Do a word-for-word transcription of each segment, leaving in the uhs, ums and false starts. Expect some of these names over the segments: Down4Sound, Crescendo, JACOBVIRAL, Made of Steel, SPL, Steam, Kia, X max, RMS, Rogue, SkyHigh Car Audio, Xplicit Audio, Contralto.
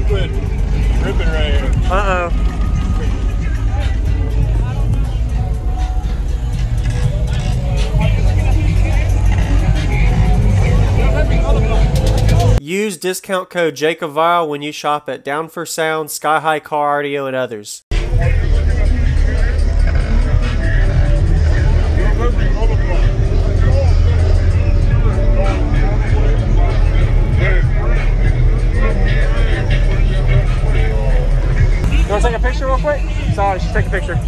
Brooklyn ripping right here. Uh oh. Use discount code JACOBVIRAL when you shop at Down for Sound, SkyHigh Car Audio, and others. You want to take a picture real quick? Sorry, just take a picture.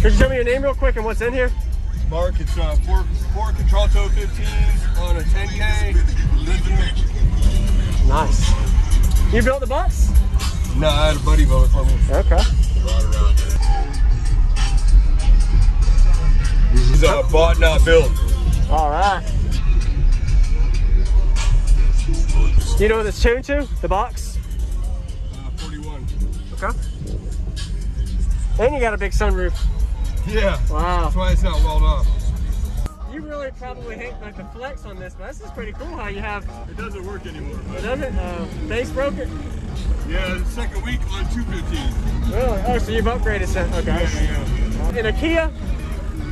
Could you tell me your name real quick and what's in here? Mark, it's uh, four, four Contralto fifteens on a ten K. Nice. You built the box? No, I had a buddy build it for me. Okay. This is uh, bought, not built. All right. Do you know what it's tuned to? The box? Uh, forty-one. Okay. And you got a big sunroof. Yeah. Wow. That's why it's not walled off. You really probably hate like the flex on this, but this is pretty cool how you have. It doesn't work anymore. But does it? Uh, base broke it? Yeah, the second week on two fifteen. Really? Oh, so you've upgraded since. Okay. Yeah, yeah. In a Kia?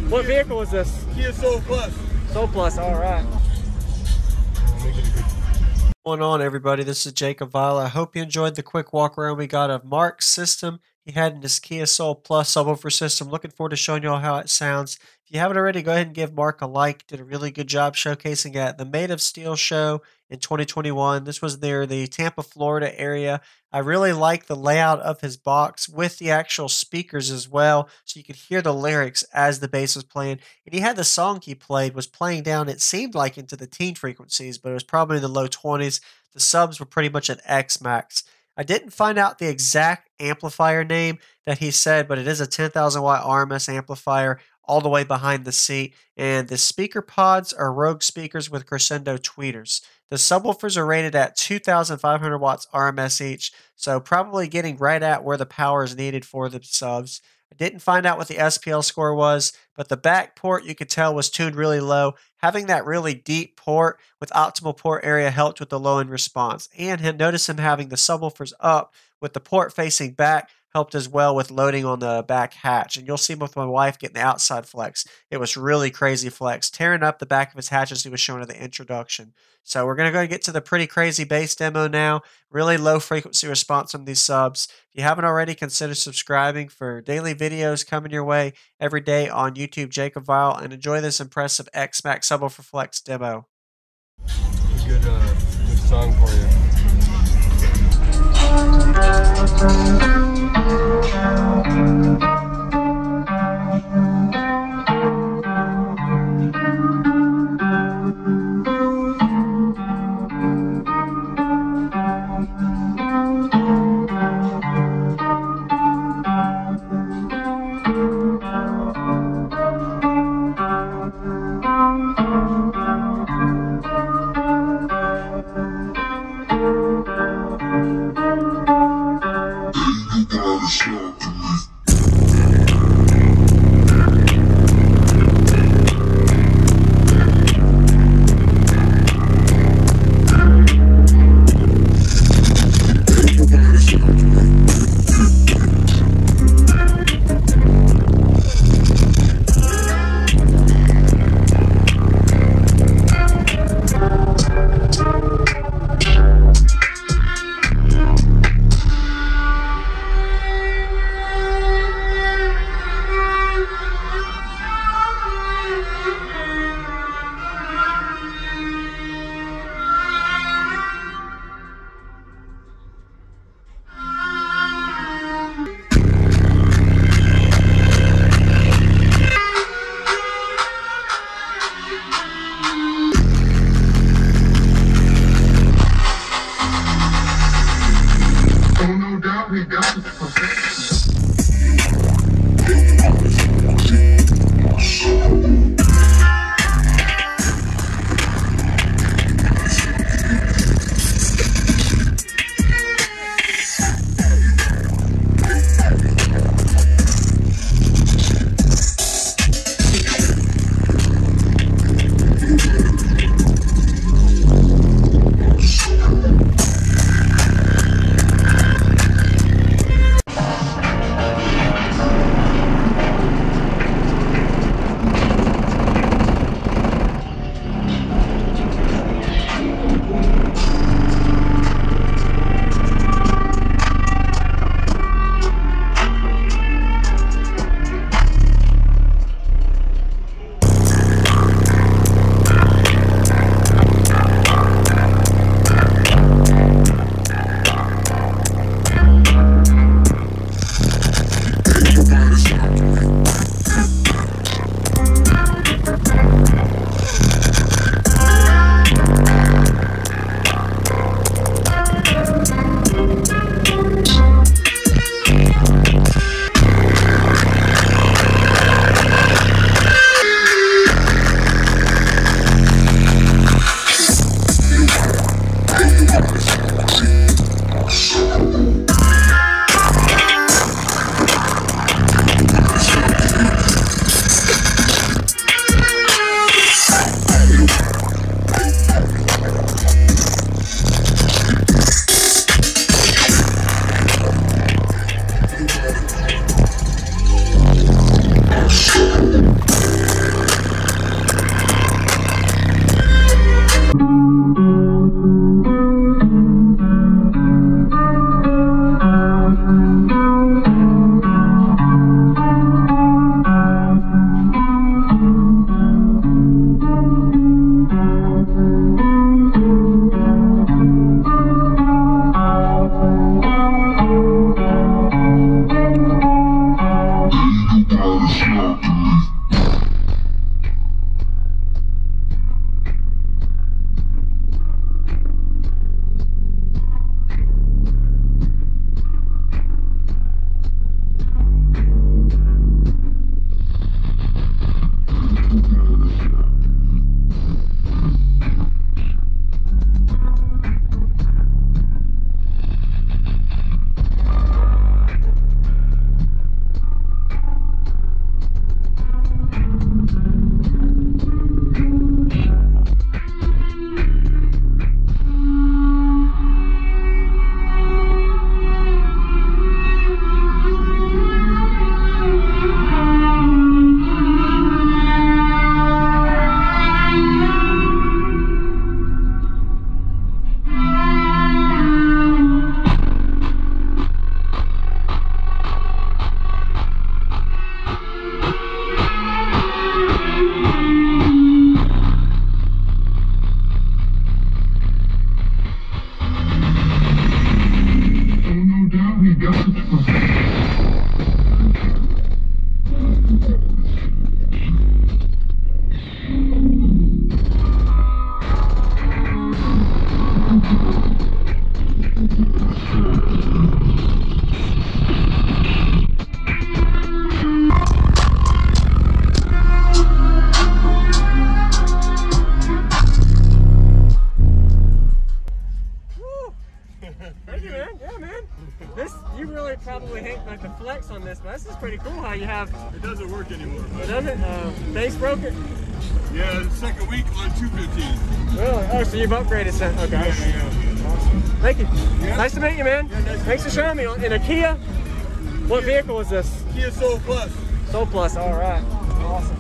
What Kia, vehicle is this? Kia Soul Plus. Soul Plus, alright. What's going on, everybody? This is JACOBVIRAL. I hope you enjoyed the quick walk around we got of Mark's system he had in his Kia Soul Plus subwoofer system. Looking forward to showing y'all how it sounds. If you haven't already, go ahead and give Mark a like. Did a really good job showcasing at the Made of Steel show in twenty twenty-one. This was near the Tampa, Florida area. I really like the layout of his box with the actual speakers as well, so you could hear the lyrics as the bass was playing. And he had the song he played was playing down, it seemed like, into the teen frequencies, but it was probably in the low twenties. The subs were pretty much at X max. I didn't find out the exact amplifier name that he said, but it is a ten thousand watt R M S amplifier all the way behind the seat. And the speaker pods are Rogue speakers with Crescendo tweeters. The subwoofers are rated at two thousand five hundred watts R M S each, so probably getting right at where the power is needed for the subs. I didn't find out what the S P L score was, but the back port you could tell was tuned really low. Having that really deep port with optimal port area helped with the low end response. And notice him having the subwoofers up with the port facing back helped as well with loading on the back hatch. And you'll see him with my wife getting the outside flex. It was really crazy flex, tearing up the back of his hatch as he was showing in the introduction. So we're going to go and get to the pretty crazy bass demo now. Really low frequency response from these subs. If you haven't already, consider subscribing for daily videos coming your way every day on YouTube, JACOBVIRAL, and enjoy this impressive X max subwoofer flex demo. Good, uh, good song for you. Thank you. Show to me. on this, but this is pretty cool how you have... It doesn't work anymore. But does it? Uh, base broken? Yeah, second week on two fifteen. Really? Oh, so you've upgraded some. Okay. Yeah, yeah, yeah. Awesome. Thank you. Yeah. Nice to meet you, man. Yeah, nice Thanks for showing me. In a Kia, what Kia, vehicle is this? Kia Soul Plus. Soul Plus, all right. Awesome.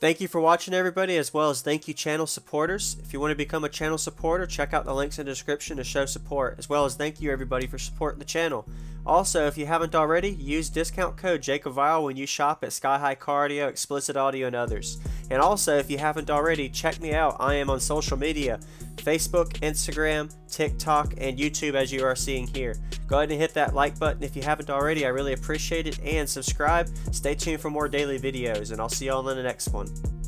Thank you for watching, everybody, as well as thank you channel supporters. If you want to become a channel supporter, check out the links in the description to show support, as well as thank you, everybody, for supporting the channel. Also, if you haven't already, use discount code JACOBVIRAL when you shop at SkyHigh Car Audio, Xplicit Audio, and others. And also, if you haven't already, check me out. I am on social media, Facebook, Instagram, TikTok, and YouTube, as you are seeing here. Go ahead and hit that like button if you haven't already. I really appreciate it. And subscribe. Stay tuned for more daily videos, and I'll see you all in the next one.